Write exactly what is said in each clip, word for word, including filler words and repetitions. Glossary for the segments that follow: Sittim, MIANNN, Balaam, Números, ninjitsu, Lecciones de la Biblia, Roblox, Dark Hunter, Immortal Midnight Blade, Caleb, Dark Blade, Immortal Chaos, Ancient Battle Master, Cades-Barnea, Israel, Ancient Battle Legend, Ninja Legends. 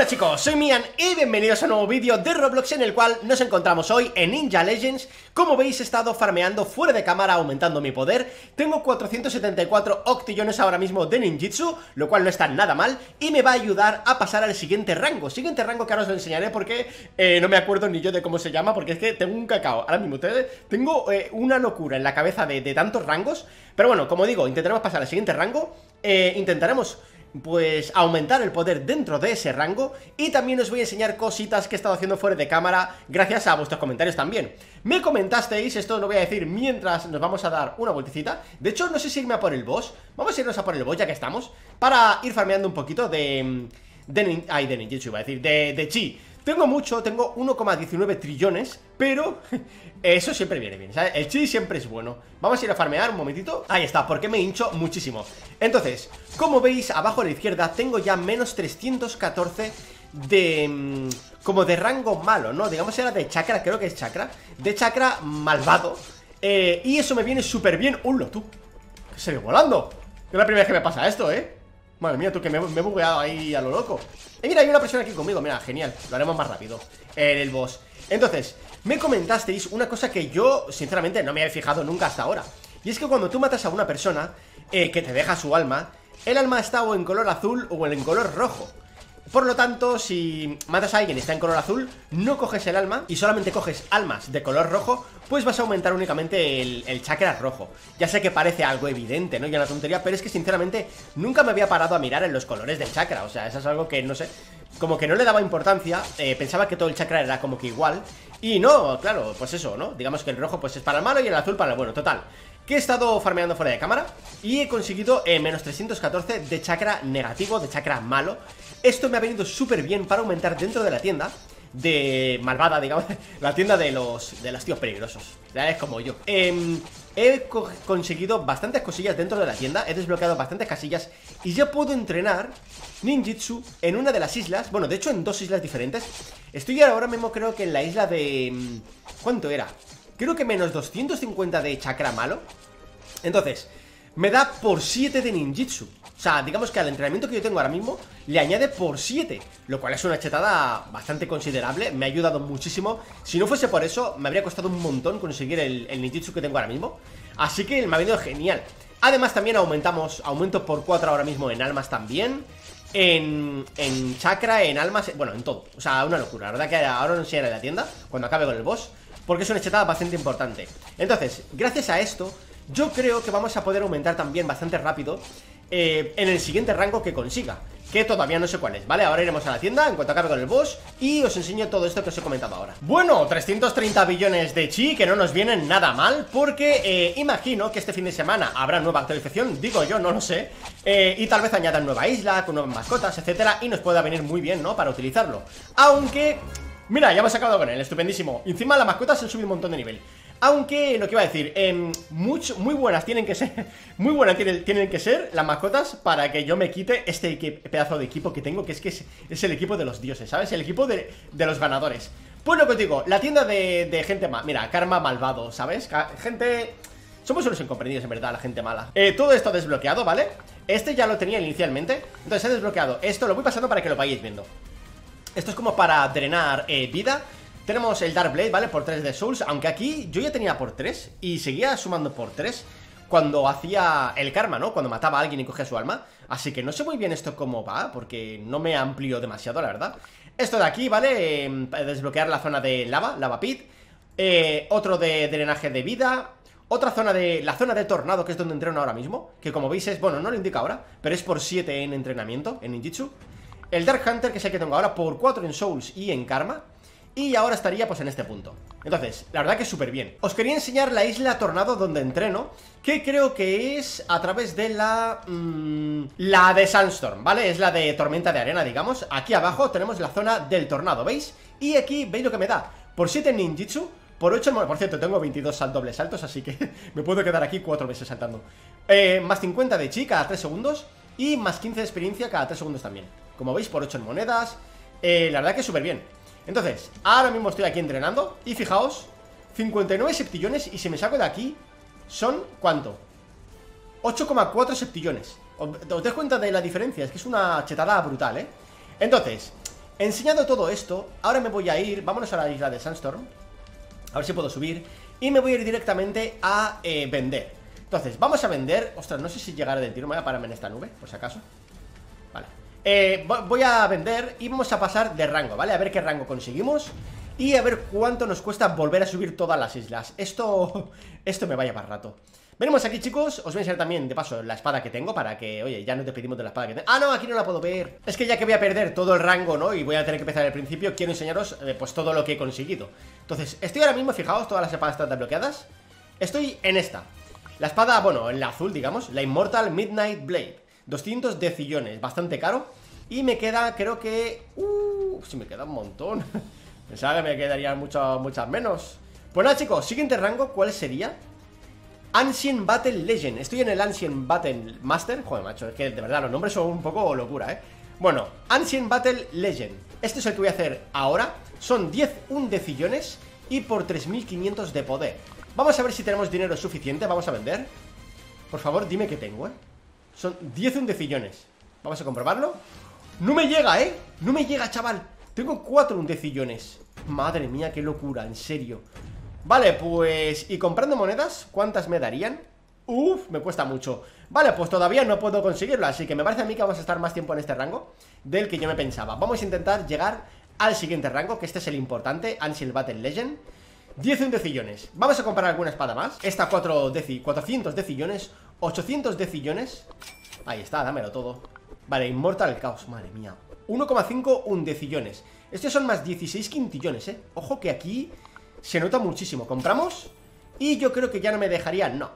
Hola chicos, soy Mian y bienvenidos a un nuevo vídeo de Roblox en el cual nos encontramos hoy en Ninja Legends. Como veis he estado farmeando fuera de cámara, aumentando mi poder. Tengo cuatrocientos setenta y cuatro octillones ahora mismo de ninjitsu, lo cual no está nada mal y me va a ayudar a pasar al siguiente rango. Siguiente rango que ahora os lo enseñaré porque eh, no me acuerdo ni yo de cómo se llama, porque es que tengo un cacao. Ahora mismo ustedes, tengo eh, una locura en la cabeza de, de tantos rangos. Pero bueno, como digo, intentaremos pasar al siguiente rango. eh, Intentaremos... pues aumentar el poder dentro de ese rango. Y también os voy a enseñar cositas que he estado haciendo fuera de cámara, gracias a vuestros comentarios también. Me comentasteis, esto lo voy a decir mientras nos vamos a dar una vueltecita. De hecho, no sé si irme a por el boss. Vamos a irnos a por el boss ya que estamos, para ir farmeando un poquito de... de ay, de ninjitsu iba a decir, de, de chi. Tengo mucho, tengo uno coma diecinueve trillones, pero eso siempre viene bien, ¿sabes? El chi siempre es bueno. Vamos a ir a farmear un momentito. Ahí está, porque me hincho muchísimo. Entonces, como veis, abajo a la izquierda tengo ya menos trescientos catorce de... como de rango malo, ¿no? Digamos era de chakra, creo que es chakra. De chakra malvado. eh, Y eso me viene súper bien. ¡Ulo, tú! ¿Qué se ve volando? Es la primera vez que me pasa esto, ¿eh? Madre mía, tú, que me, me he bugueado ahí a lo loco. Eh, mira, hay una persona aquí conmigo, mira, genial. Lo haremos más rápido, en el boss. Entonces, me comentasteis una cosa que yo, sinceramente, no me había fijado nunca hasta ahora. Y es que cuando tú matas a una persona, eh, que te deja su alma, el alma está o en color azul o en color rojo. Por lo tanto, si matas a alguien y está en color azul, no coges el alma y solamente coges almas de color rojo, pues vas a aumentar únicamente el, el chakra rojo. Ya sé que parece algo evidente, ¿no? Y una tontería, pero es que sinceramente nunca me había parado a mirar en los colores del chakra. O sea, eso es algo que, no sé, como que no le daba importancia. eh, Pensaba que todo el chakra era como que igual. Y no, claro, pues eso, ¿no? Digamos que el rojo pues es para el malo y el azul para el bueno. Total, que he estado farmeando fuera de cámara y he conseguido eh, menos trescientos catorce de chakra negativo, de chakra malo. Esto me ha venido súper bien para aumentar dentro de la tienda de malvada, digamos, la tienda de los de los tíos peligrosos, es como yo. eh, He co conseguido bastantes cosillas dentro de la tienda, he desbloqueado bastantes casillas y ya puedo entrenar ninjitsu en una de las islas. Bueno, de hecho en dos islas diferentes. Estoy ahora mismo creo que en la isla de... ¿cuánto era? Creo que menos doscientos cincuenta de chakra malo. Entonces, me da por siete de ninjitsu. O sea, digamos que al entrenamiento que yo tengo ahora mismo le añade por siete, lo cual es una chetada bastante considerable. Me ha ayudado muchísimo. Si no fuese por eso, me habría costado un montón conseguir el, el ninjitsu que tengo ahora mismo. Así que me ha venido genial. Además también aumentamos, aumento por cuatro ahora mismo en almas también, En, en chakra, en almas, bueno, en todo. O sea, una locura, la verdad que ahora no enseñaré la tienda cuando acabe con el boss, porque es una chetada bastante importante. Entonces, gracias a esto, yo creo que vamos a poder aumentar también bastante rápido eh, en el siguiente rango que consiga, que todavía no sé cuál es, ¿vale? Ahora iremos a la tienda en cuanto acabe con el boss y os enseño todo esto que os he comentado ahora. Bueno, trescientos treinta billones de chi, que no nos vienen nada mal, porque eh, imagino que este fin de semana habrá nueva actualización, digo yo, no lo sé. eh, Y tal vez añadan nueva isla, con nuevas mascotas, etcétera, y nos pueda venir muy bien, ¿no? Para utilizarlo. Aunque... mira, ya hemos acabado con él, estupendísimo. Encima las mascotas han subido un montón de nivel. Aunque, lo que iba a decir, eh, much, muy buenas tienen que ser, muy buenas tienen, tienen que ser las mascotas para que yo me quite este pedazo de equipo que tengo, que es que es, es el equipo de los dioses, ¿sabes? El equipo de, de los ganadores. Pues lo que os digo, la tienda de, de gente mala, mira, karma malvado, ¿sabes? Ca gente... somos unos incomprendidos en verdad, la gente mala. eh, Todo esto desbloqueado, ¿vale? Este ya lo tenía inicialmente, entonces he desbloqueado esto, lo voy pasando para que lo vayáis viendo. Esto es como para drenar eh, vida. Tenemos el Dark Blade, ¿vale? Por tres de Souls. Aunque aquí yo ya tenía por tres y seguía sumando por tres cuando hacía el karma, ¿no? Cuando mataba a alguien y cogía su alma. Así que no sé muy bien esto cómo va, porque no me amplió demasiado, la verdad. Esto de aquí, ¿vale? Eh, desbloquear la zona de lava, lava pit. eh, Otro de drenaje de vida. Otra zona de... la zona de tornado, que es donde entreno ahora mismo, que como veis es... bueno, no lo indica ahora, pero es por siete en entrenamiento, en ninjitsu. El Dark Hunter, que es el que tengo ahora, por cuatro en Souls y en karma. Y ahora estaría pues en este punto. Entonces, la verdad que súper bien. Os quería enseñar la isla Tornado donde entreno, que creo que es a través de la... Mmm, la de Sandstorm, ¿vale? Es la de tormenta de arena, digamos. Aquí abajo tenemos la zona del tornado, ¿veis? Y aquí, ¿veis lo que me da? Por siete ninjitsu, por ocho... bueno, por cierto, tengo veintidós sal, dobles saltos, así que me puedo quedar aquí cuatro veces saltando. eh, Más cincuenta de chi cada tres segundos y más quince de experiencia cada tres segundos también. Como veis, por ocho en monedas. eh, La verdad que súper bien. Entonces, ahora mismo estoy aquí entrenando y fijaos, cincuenta y nueve septillones. Y si me saco de aquí, ¿son cuánto? ocho coma cuatro septillones. ¿Os, ¿Os das cuenta de la diferencia? Es que es una chetada brutal, ¿eh? Entonces, Enseñado todo esto, ahora me voy a ir, vámonos a la isla de Sandstorm, a ver si puedo subir, y me voy a ir directamente a eh, vender. Entonces, vamos a vender, ostras, no sé si llegará del tiro, me voy a pararme en esta nube, por si acaso. Vale, eh, voy a vender y vamos a pasar de rango, ¿vale? A ver qué rango conseguimos y a ver cuánto nos cuesta volver a subir todas las islas. Esto, esto me va a llevar rato. Venimos aquí, chicos, os voy a enseñar también, de paso, la espada que tengo para que, oye, ya no te pedimos de la espada que tengo. Ah, no, aquí no la puedo ver. Es que ya que voy a perder todo el rango, ¿no? Y voy a tener que empezar al principio, quiero enseñaros, eh, pues, todo lo que he conseguido. Entondes, estoy ahora mismo, fijaos, todas las espadas están desbloqueadas. Estoy en esta. La espada, bueno, en la azul, digamos, la Immortal Midnight Blade. doscientos decillones, bastante caro. Y me queda, creo que... Uh, sí, me queda un montón. Pensaba que me quedarían muchas, muchas menos. Pues nada, chicos, siguiente rango, ¿cuál sería? Ancient Battle Legend. Estoy en el Ancient Battle Master. Joder, macho, es que de verdad los nombres son un poco locura, ¿eh? Bueno, Ancient Battle Legend. Este es el que voy a hacer ahora. Son diez undecillones y por tres mil quinientos de poder. Vamos a ver si tenemos dinero suficiente. Vamos a vender. Por favor, dime qué tengo, ¿eh? Son diez undecillones. Vamos a comprobarlo. No me llega, ¿eh? No me llega, chaval. Tengo cuatro undecillones. Madre mía, qué locura, en serio. Vale, pues... ¿Y comprando monedas? ¿Cuántas me darían? Uf, me cuesta mucho. Vale, pues todavía no puedo conseguirlo, así que me parece a mí que vamos a estar más tiempo en este rango del que yo me pensaba. Vamos a intentar llegar al siguiente rango, que este es el importante, Ancient Battle Legend. diez undecillones. Vamos a comprar alguna espada más. Esta cuatrocientos decillones, ochocientos decillones. Ahí está, dámelo todo. Vale, Immortal Chaos, madre mía. uno coma cinco undecillones. Estos son más dieciséis quintillones, eh. Ojo que aquí... se nota muchísimo, compramos. Y yo creo que ya no me dejaría, no.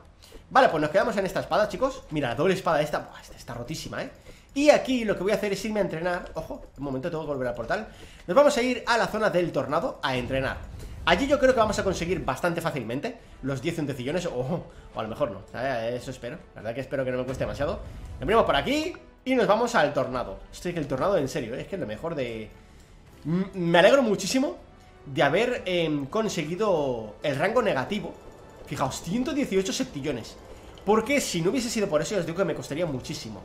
Vale, pues nos quedamos en esta espada, chicos. Mira, la doble espada esta, buah, esta está rotísima, eh. Y aquí lo que voy a hacer es irme a entrenar. Ojo, un momento, tengo que volver al portal. Nos vamos a ir a la zona del tornado a entrenar. Allí yo creo que vamos a conseguir bastante fácilmente los diez undecillones, o, o a lo mejor no, eso espero. La verdad que espero que no me cueste demasiado. Nos venimos por aquí y nos vamos al tornado. Estoy que el tornado, en serio, eh, es que es lo mejor de... M me alegro muchísimo de haber eh, conseguido el rango negativo. Fijaos, ciento dieciocho septillones. Porque si no hubiese sido por eso, os digo que me costaría muchísimo.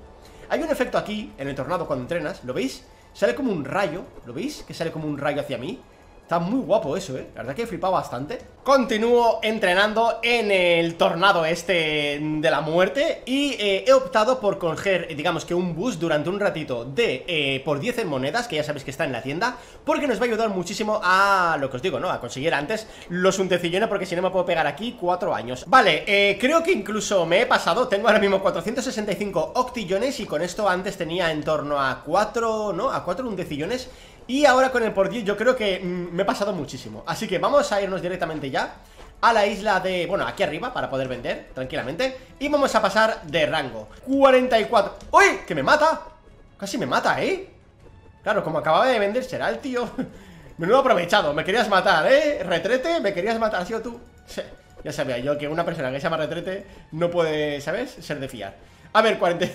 Hay un efecto aquí, en el tornado cuando entrenas. ¿Lo veis? Sale como un rayo. ¿Lo veis? Que sale como un rayo hacia mí. Está muy guapo eso, eh. La verdad que he flipado bastante. Continúo entrenando en el tornado este de la muerte. Y eh, he optado por coger, digamos que un bus durante un ratito de eh, por diez monedas, que ya sabéis que está en la tienda, porque nos va a ayudar muchísimo a, lo que os digo, ¿no? A conseguir antes los undecillones, porque si no me puedo pegar aquí cuatro años. Vale, eh, creo que incluso me he pasado. Tengo ahora mismo cuatrocientos sesenta y cinco octillones. Y con esto antes tenía en torno a cuatro, ¿no? A cuatro undecillones. Y ahora con el por diez yo creo que me he pasado muchísimo. Así que vamos a irnos directamente ya a la isla de... bueno, aquí arriba para poder vender tranquilamente. Y vamos a pasar de rango. cuarenta y cuatro. ¡Uy! ¡Que me mata! Casi me mata, ¿eh? Claro, como acababa de vender, será el tío. Menudo aprovechado. Me querías matar, ¿eh? Retrete, me querías matar. ¿Has sido tú? Sí, ya sabía yo que una persona que se llama Retrete no puede, ¿sabes? Ser de fiar. A ver, cuarenta,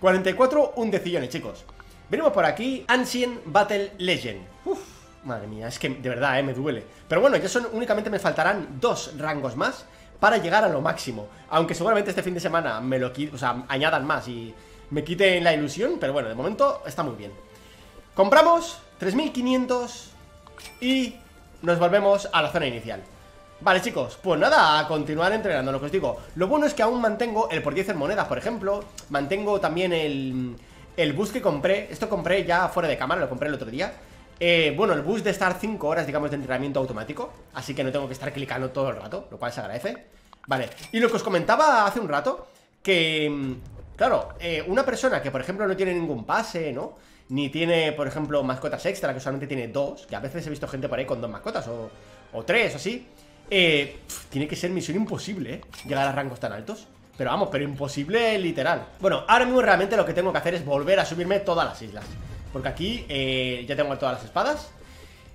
cuarenta y cuatro undecillones, chicos. Venimos por aquí, Ancient Battle Legend. Uf, madre mía, es que de verdad, eh, me duele. Pero bueno, ya son, únicamente me faltarán dos rangos más para llegar a lo máximo. Aunque seguramente este fin de semana me lo quiten, o sea, añadan más y me quiten la ilusión. Pero bueno, de momento está muy bien. Compramos tres mil quinientos y nos volvemos a la zona inicial. Vale, chicos, pues nada, a continuar entrenando, lo que os digo. Lo bueno es que aún mantengo el por diez en monedas, por ejemplo. Mantengo también el... el bus que compré, esto compré ya fuera de cámara, lo compré el otro día. eh, Bueno, el bus de estar cinco horas, digamos, de entrenamiento automático. Así que no tengo que estar clicando todo el rato, lo cual se agradece. Vale, y lo que os comentaba hace un rato, que, claro, eh, una persona que, por ejemplo, no tiene ningún pase, ¿no? Ni tiene, por ejemplo, mascotas extra, que solamente tiene dos. Que a veces he visto gente por ahí con dos mascotas o, o tres, o así. eh, pff, Tiene que ser misión imposible, ¿eh? Llegar a rangos tan altos. Pero vamos, pero imposible, literal. Bueno, ahora mismo realmente lo que tengo que hacer es volver a subirme todas las islas. Porque aquí eh, ya tengo todas las espadas.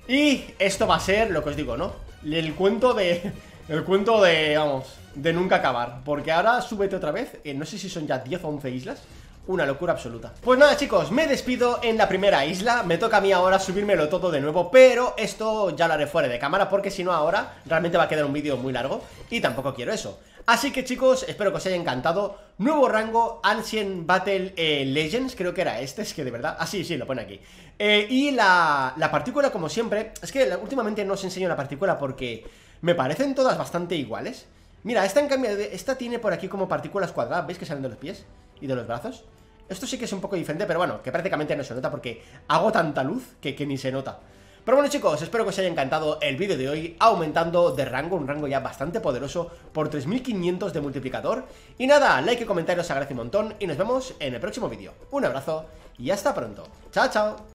Y esto va a ser lo que os digo, ¿no? El cuento de... el cuento de, vamos, de nunca acabar. Porque ahora súbete otra vez, eh, no sé si son ya diez o once islas. Una locura absoluta. Pues nada, chicos, me despido en la primera isla. Me toca a mí ahora subírmelo todo de nuevo, pero esto ya lo haré fuera de cámara, porque si no ahora realmente va a quedar un vídeo muy largo y tampoco quiero eso. Así que chicos, espero que os haya encantado. Nuevo rango, Ancient Battle eh, Legends, creo que era este, es que de verdad... Ah, sí, sí, lo pone aquí. eh, Y la, la partícula, como siempre, es que últimamente no os enseño la partícula porque me parecen todas bastante iguales. Mira, esta en cambio, esta tiene por aquí como partículas cuadradas, ¿veis que salen de los pies y de los brazos? Esto sí que es un poco diferente, pero bueno, que prácticamente no se nota porque hago tanta luz que, que ni se nota. Pero bueno chicos, espero que os haya encantado el vídeo de hoy, aumentando de rango, un rango ya bastante poderoso, por tres mil quinientos de multiplicador. Y nada, like y comentario os agradece un montón y nos vemos en el próximo vídeo. Un abrazo y hasta pronto. Chao, chao.